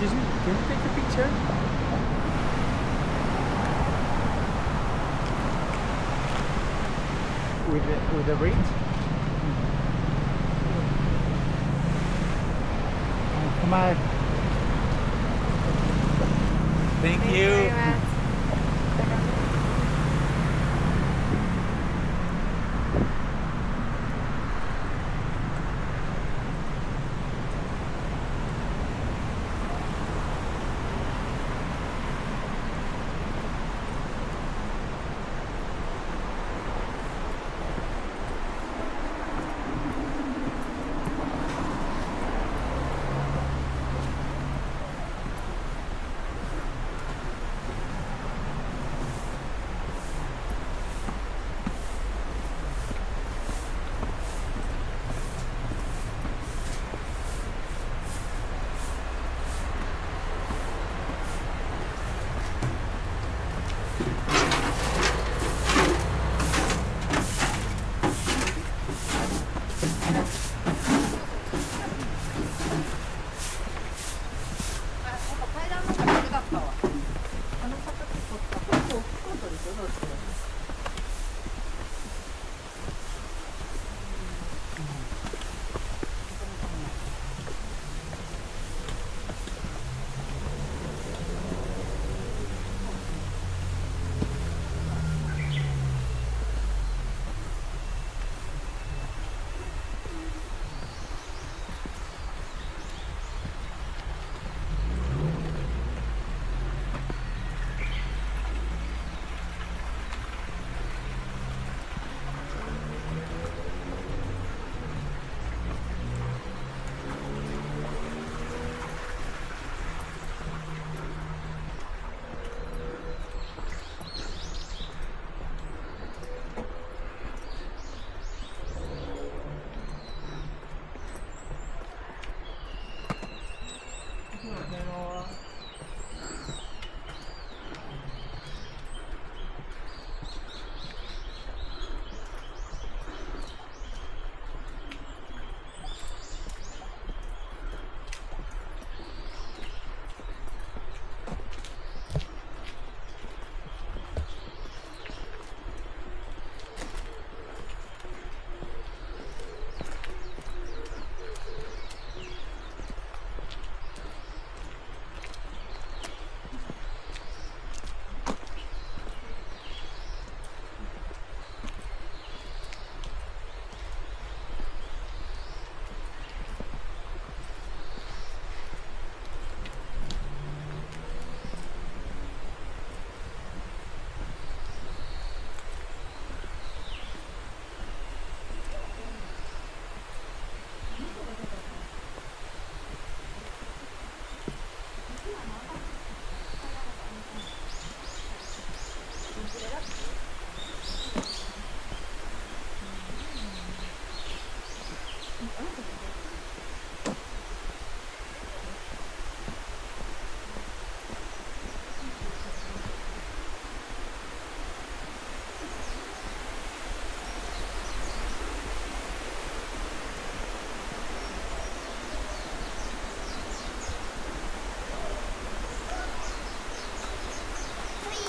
Excuse me, can you take the picture? With the reed? Mm-hmm. Come on. Thank you.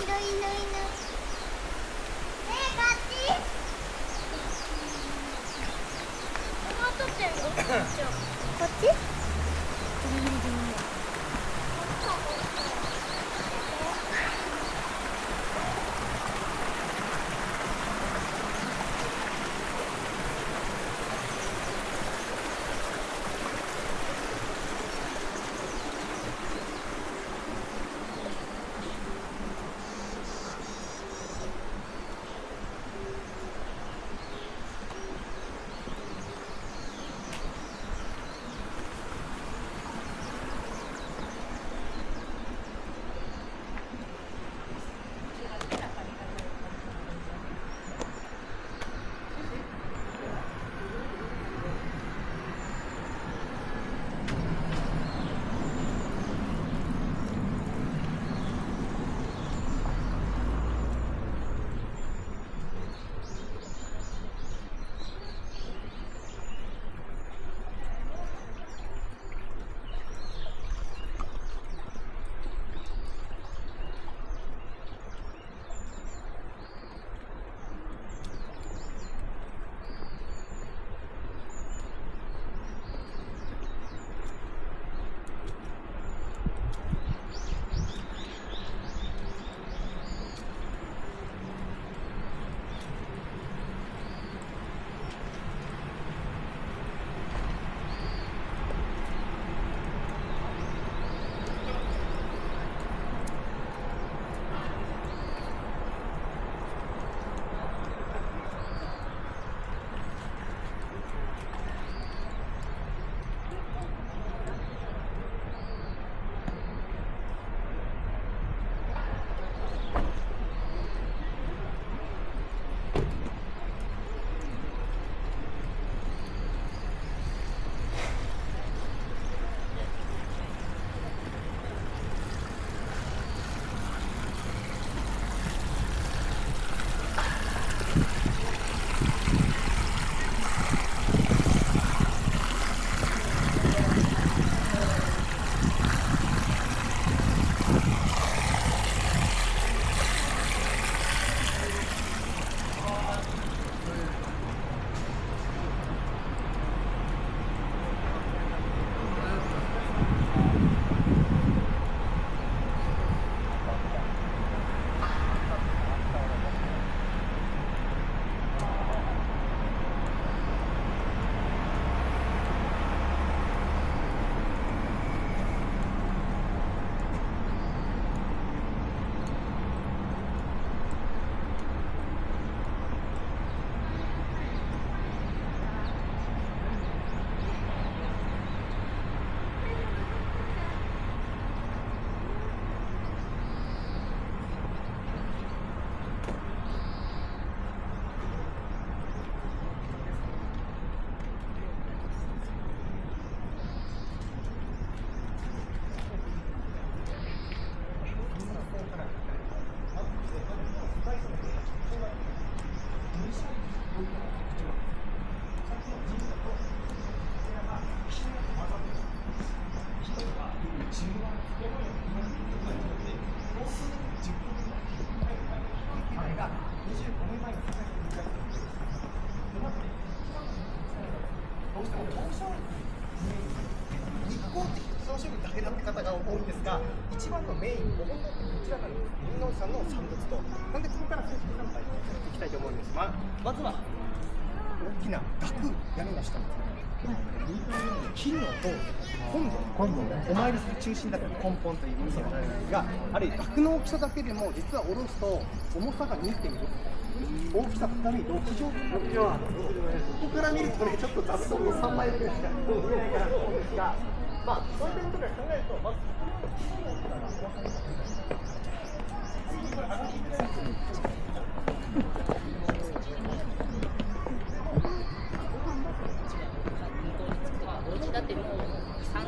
Very much. 一番のメインも本当にこちらなんです。飯能市さんの産物と、なんでここから正式参拝していきたいと思うんです。まずは大きな額屋根が下です。金の塔、今度お参りする中心だった根本というお店になるんですが、あれ額の大きさだけでも実は下ろすと重さが 2.5、大きさために6畳、ここから見るとね、ちょっと雑草の3枚ぐらいしか見えないかなと思うんですが、そういったことから考えると、まず金の大きさが分かります。だってもう30。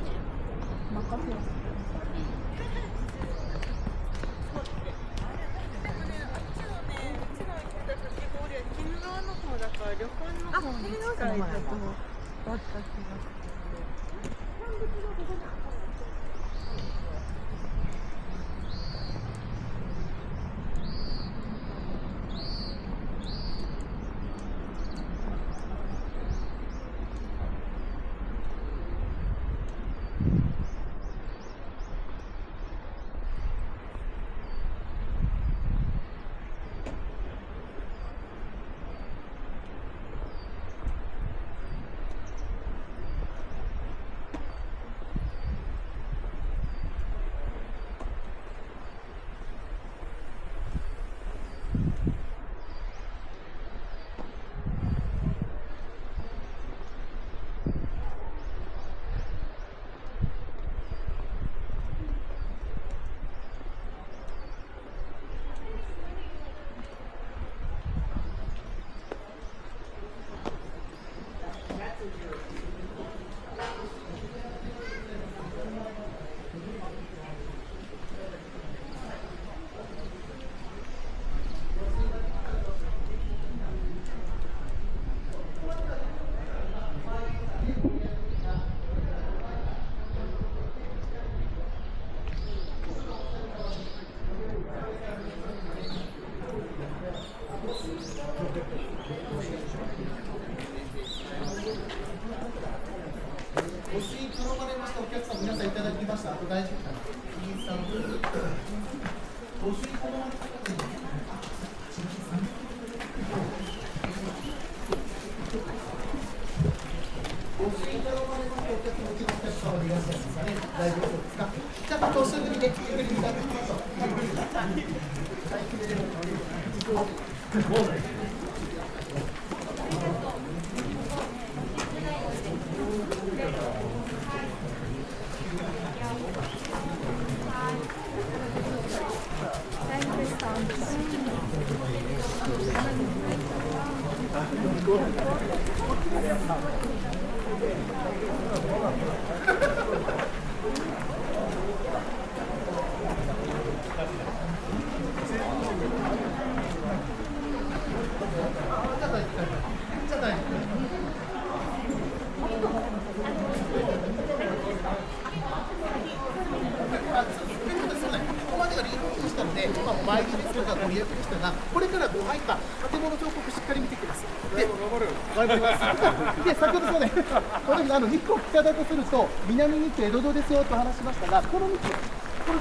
日光北だとすると南に行く江戸城ですよと話しましたが、この道、この中央区という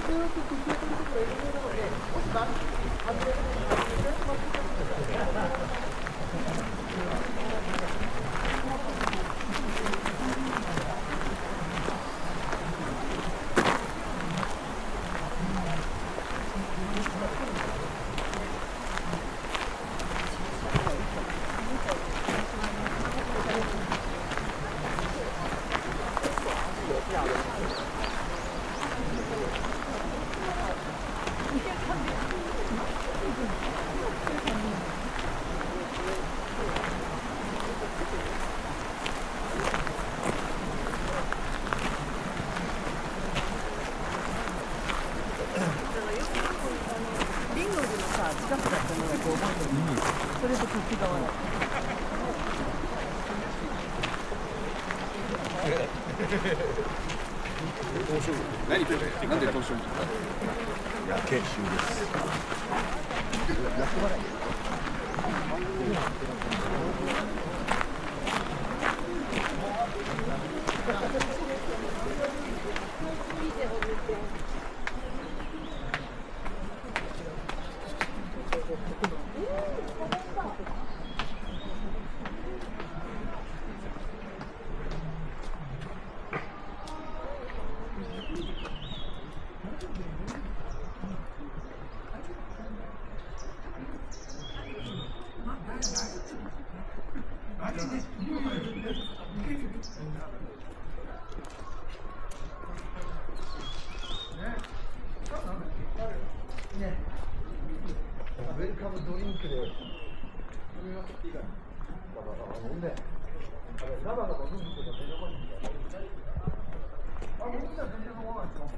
ところ江戸城なので、もし番組に外れることがあれば、それはそカムドリンクで飲みまくっていいからガバガバ飲んでガバガバ飲むけど目の前にあ、僕じゃ全然飲まないですよ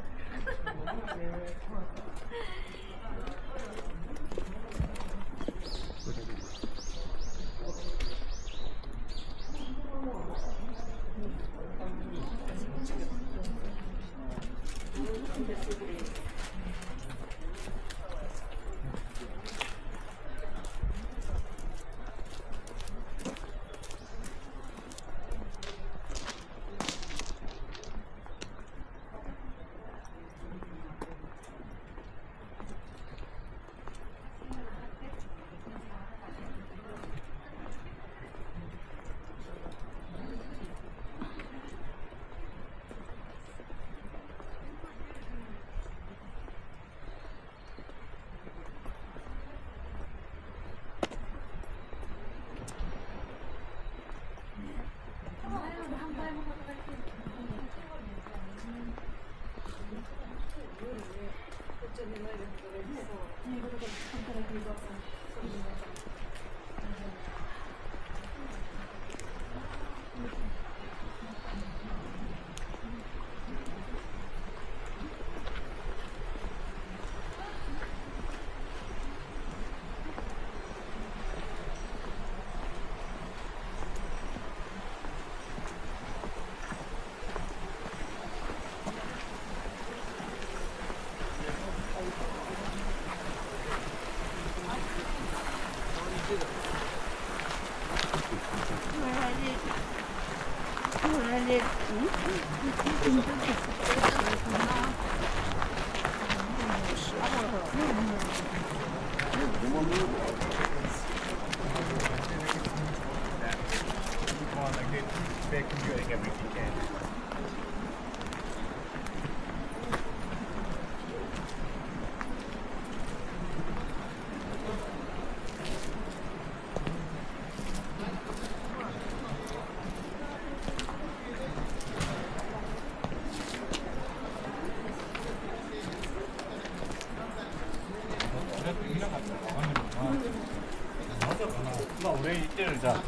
じゃあ、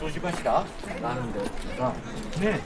東芝しかあるんだよねえ。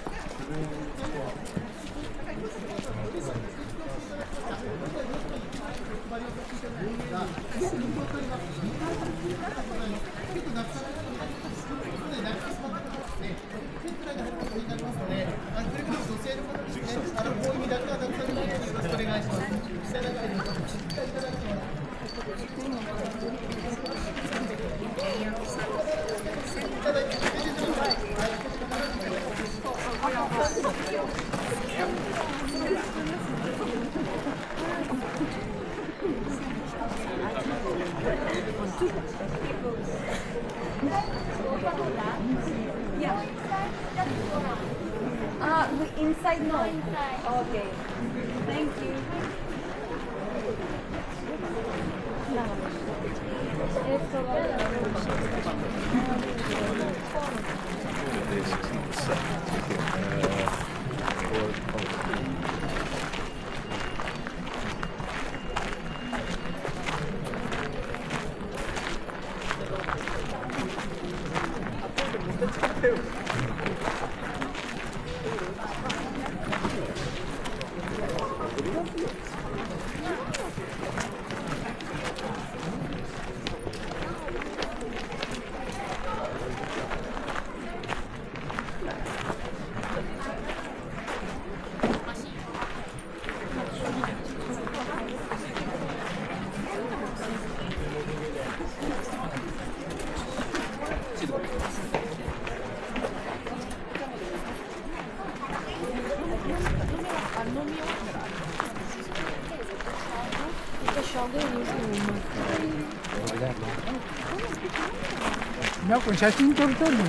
なんか写真撮りたいのね。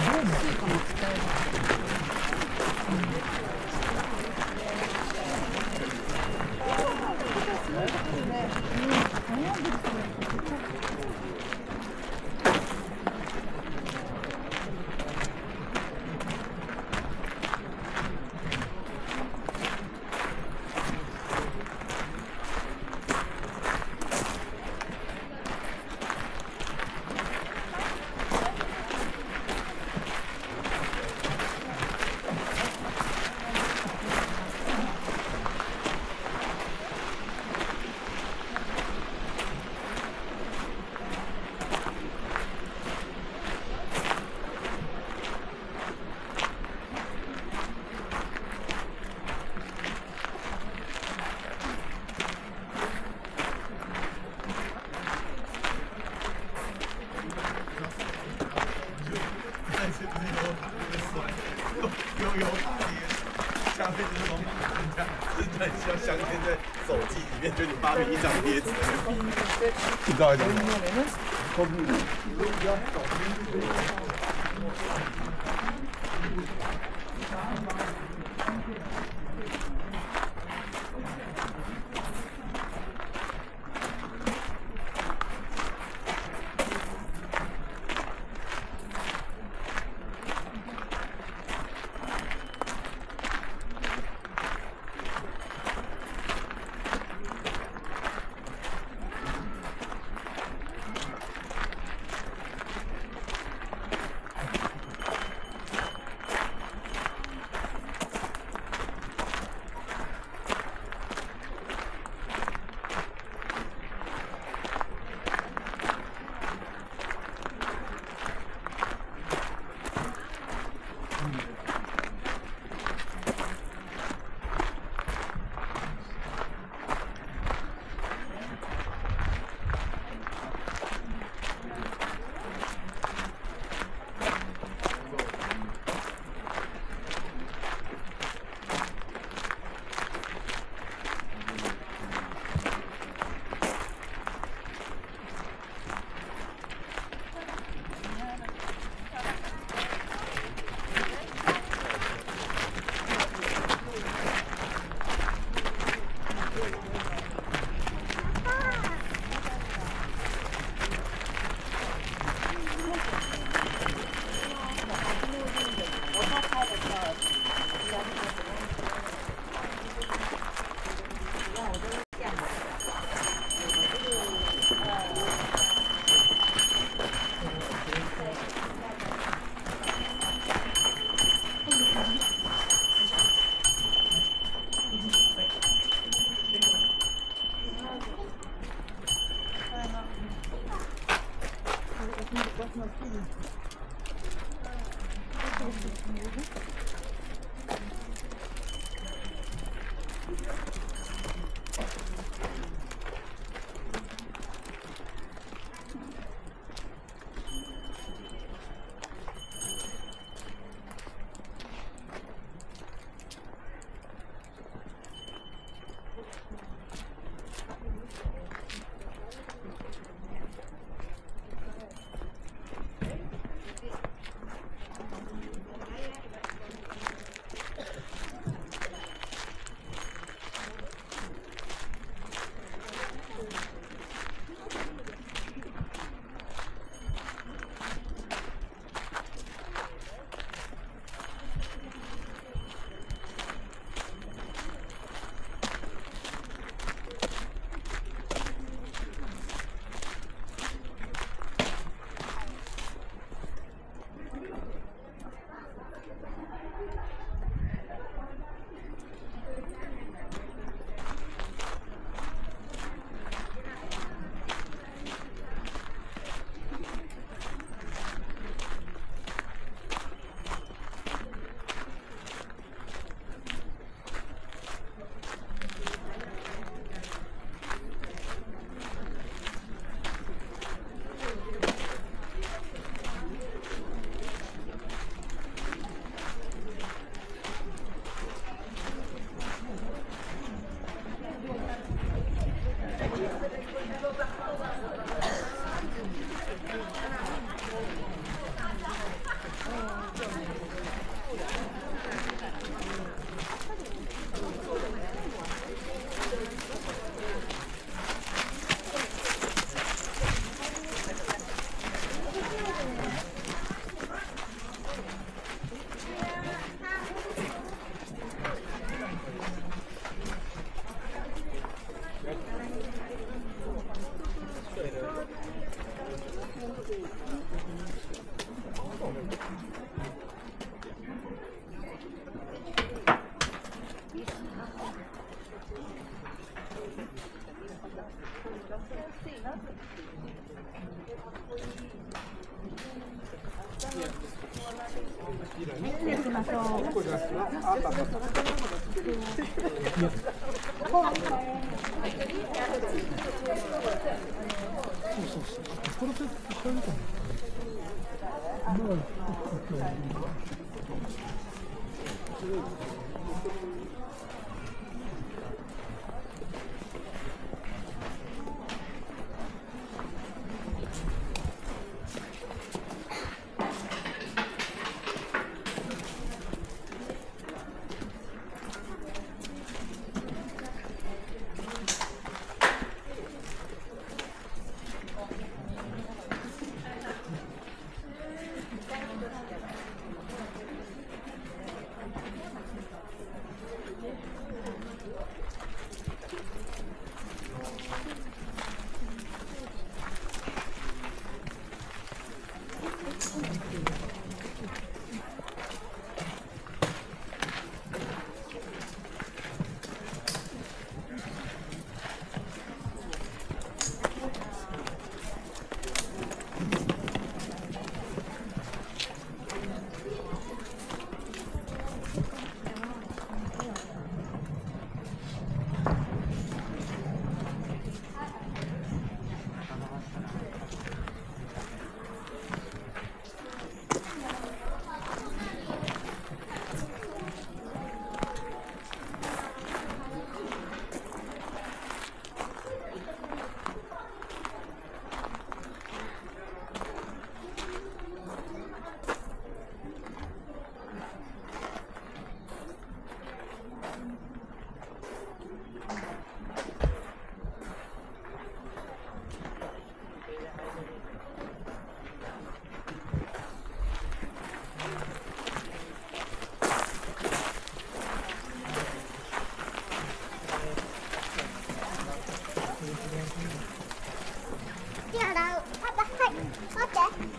香烟在手机里面，就你发明一张碟子，你知道在讲什么？手洗う。パパ、はい、待って。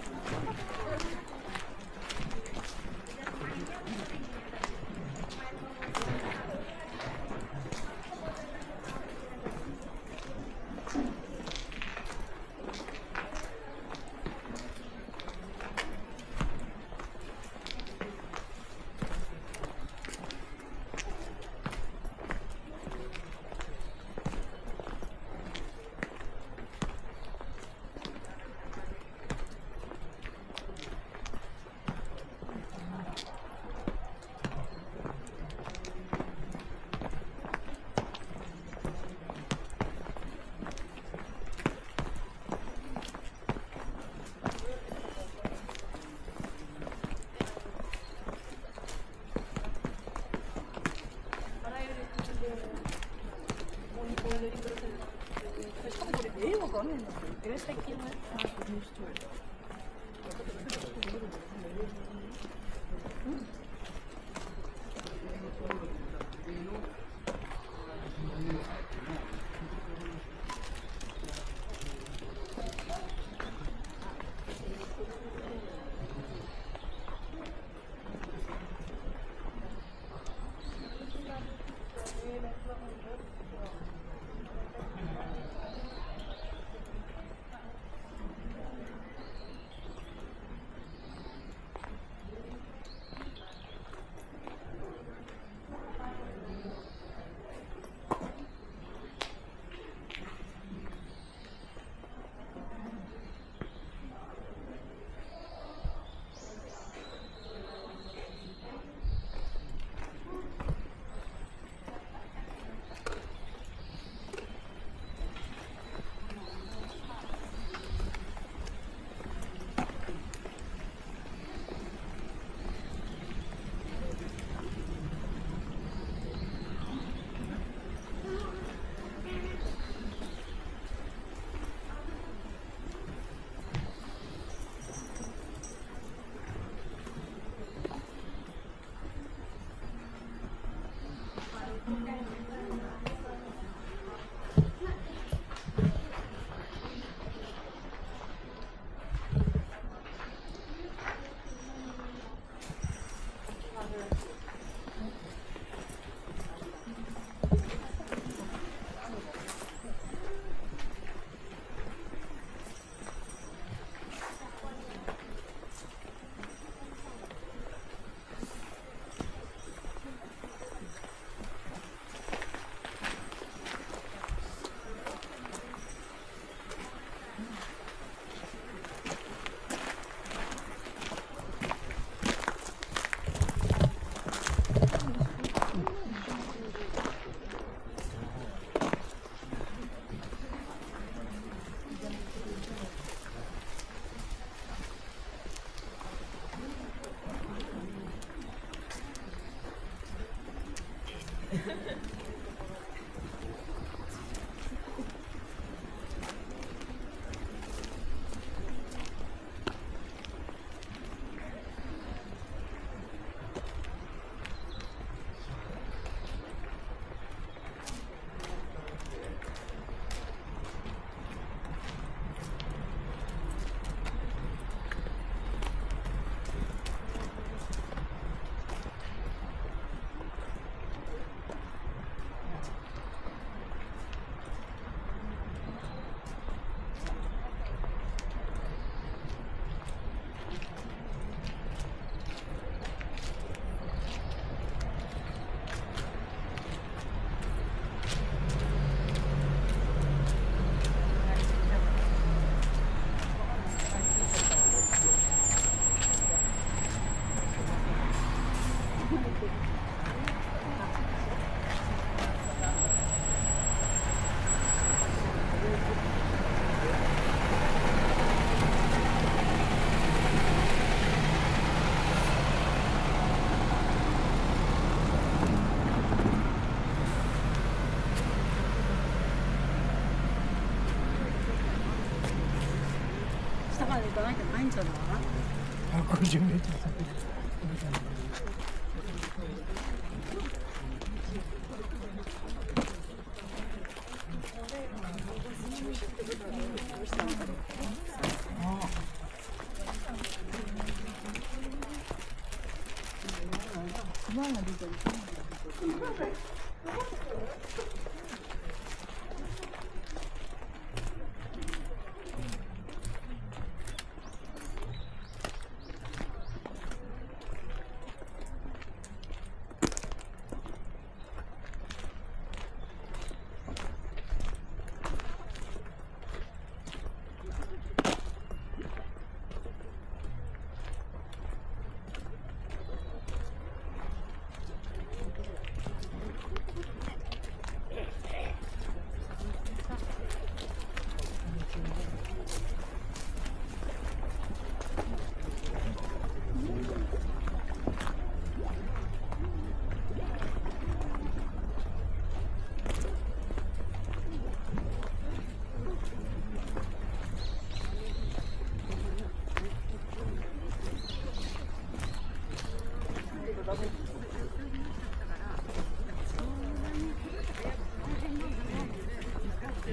もう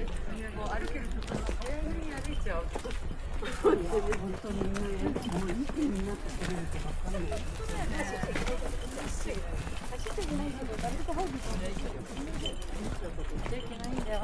歩けるところ早めに歩いちゃおう。本当にもういい点になってくれるとばっかり。走ってないけど誰と入るかないけど。できないんだよ。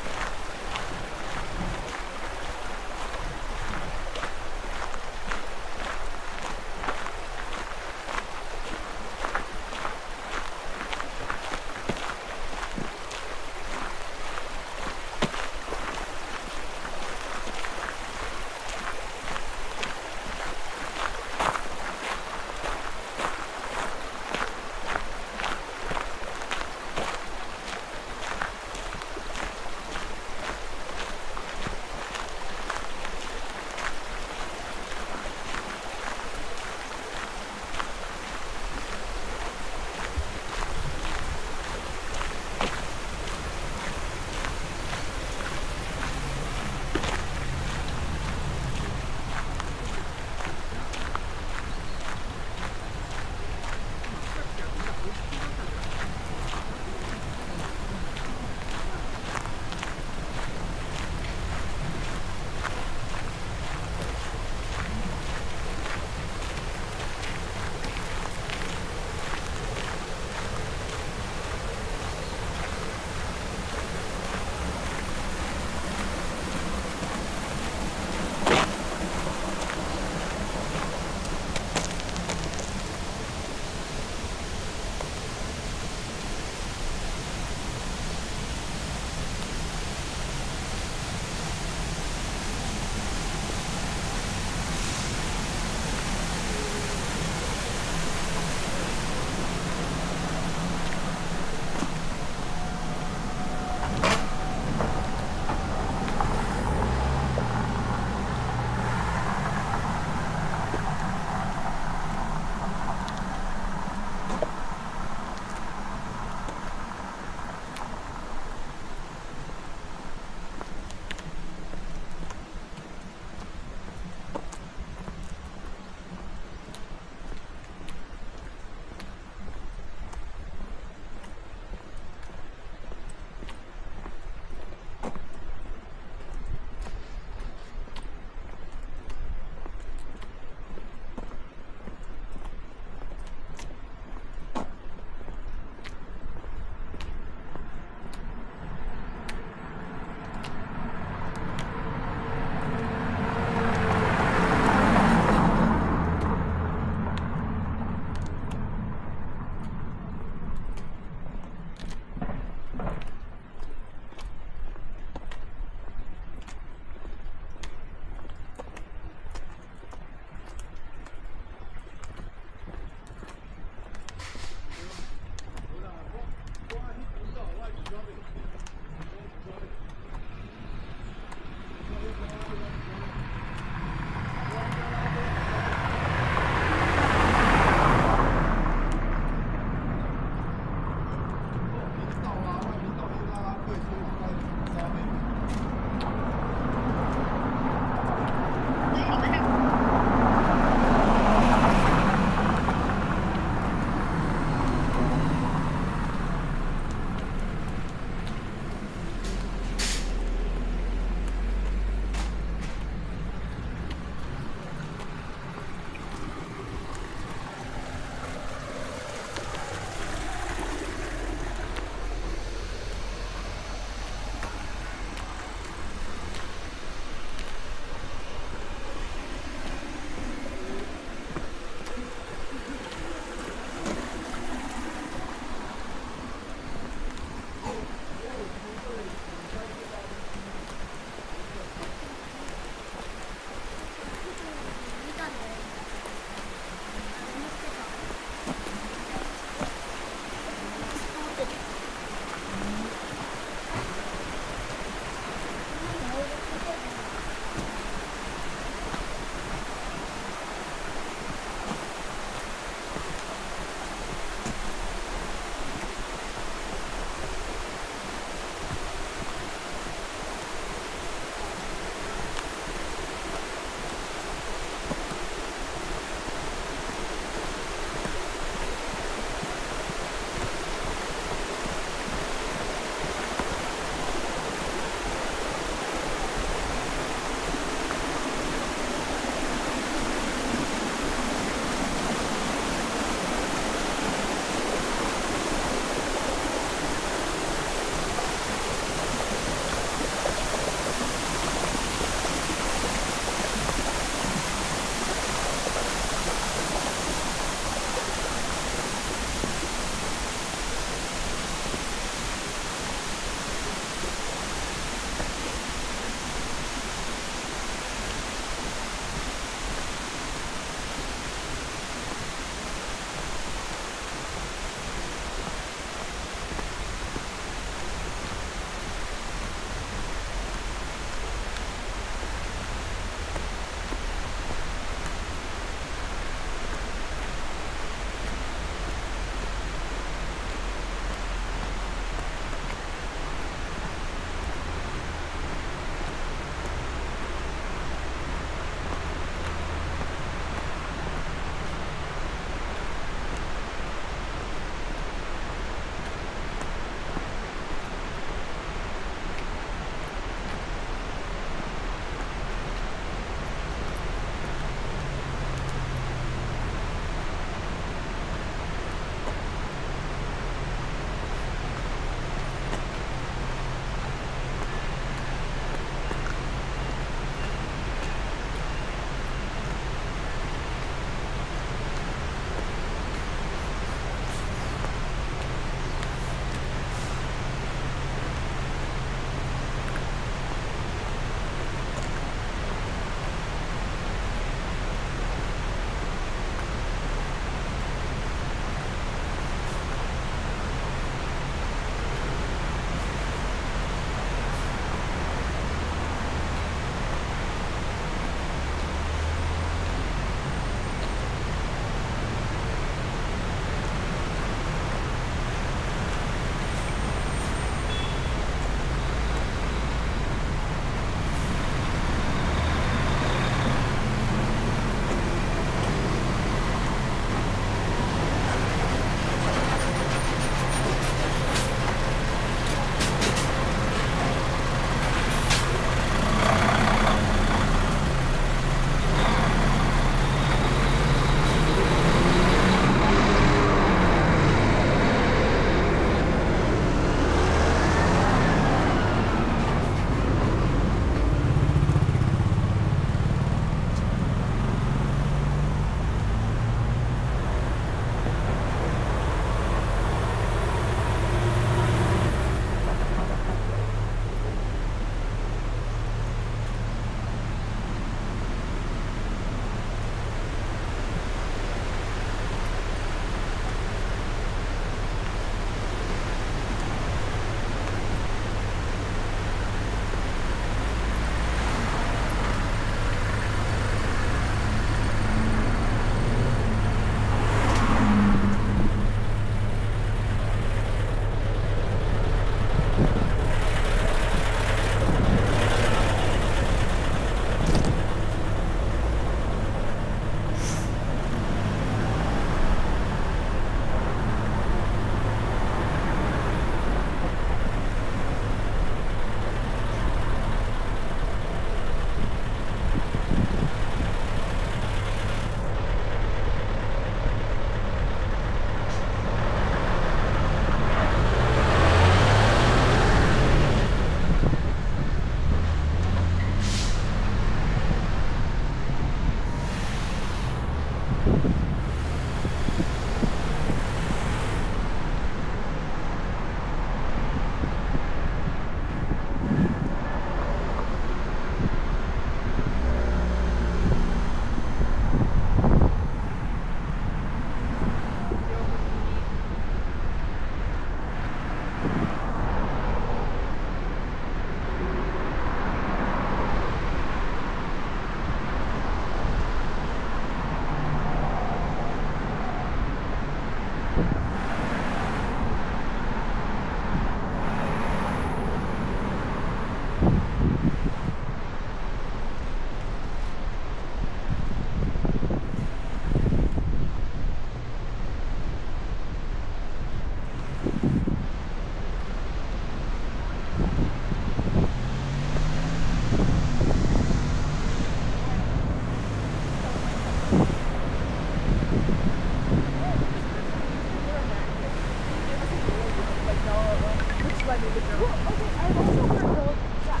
I need to go. Well, okay, I've also heard gold shot.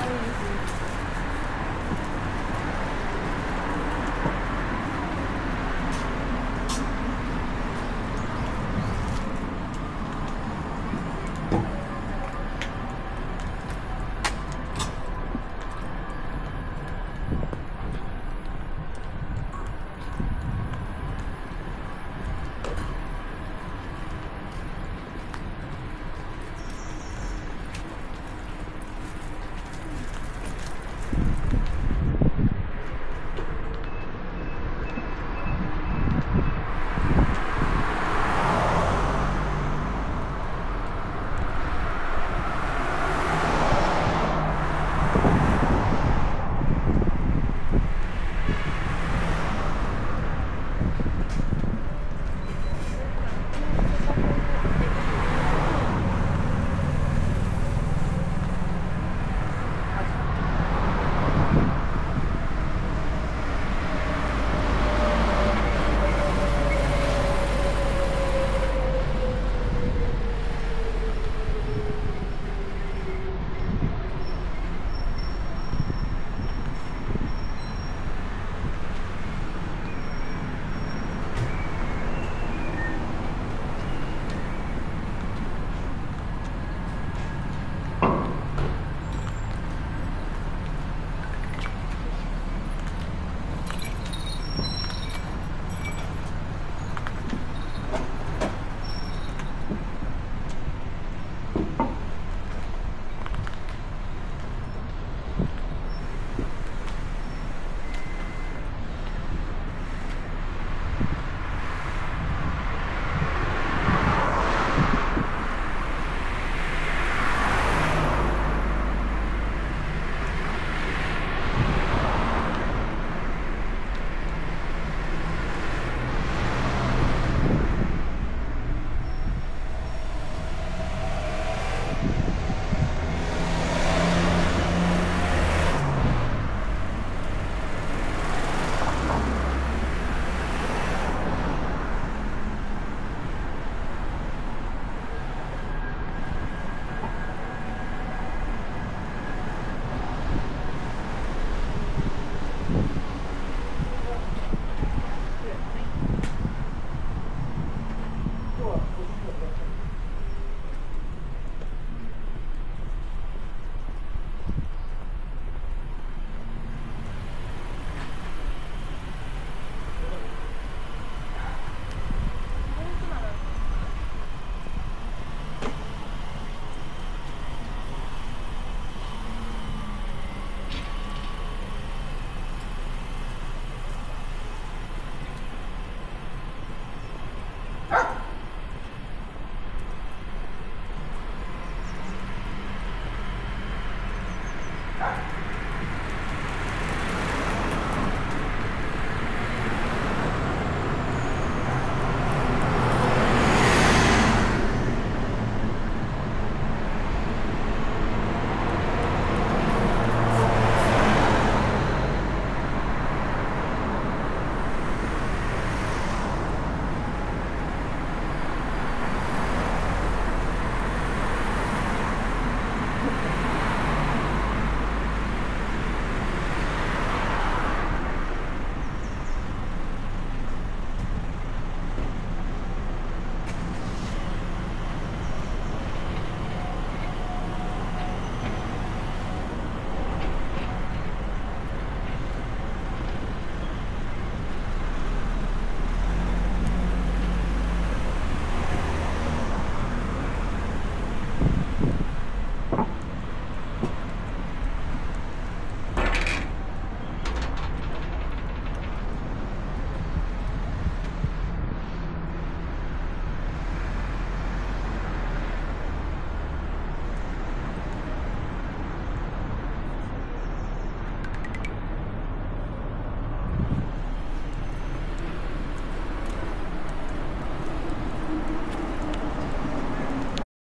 Thank you.